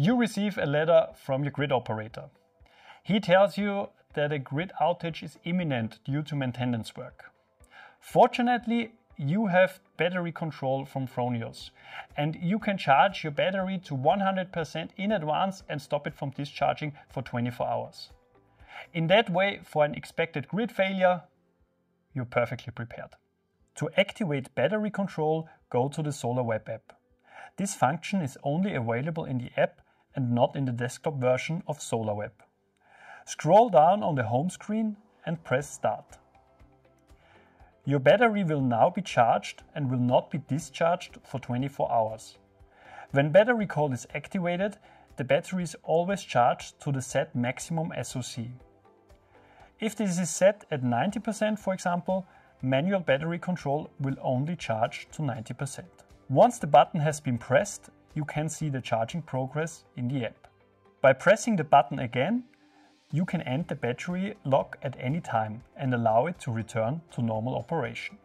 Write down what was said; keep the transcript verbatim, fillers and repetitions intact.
you receive a letter from your grid operator. He tells you that a grid outage is imminent due to maintenance work. Fortunately, you have battery control from Fronius, and you can charge your battery to one hundred percent in advance and stop it from discharging for twenty-four hours. In that way, for an expected grid failure, you're perfectly prepared. To activate battery control, go to the SolarWeb app. This function is only available in the app and not in the desktop version of SolarWeb. Scroll down on the home screen and press Start. Your battery will now be charged and will not be discharged for twenty-four hours. When battery call is activated, the battery is always charged to the set maximum S O C. If this is set at ninety percent, for example, manual battery control will only charge to ninety percent. Once the button has been pressed, you can see the charging progress in the app. By pressing the button again, you can end the battery lock at any time and allow it to return to normal operation.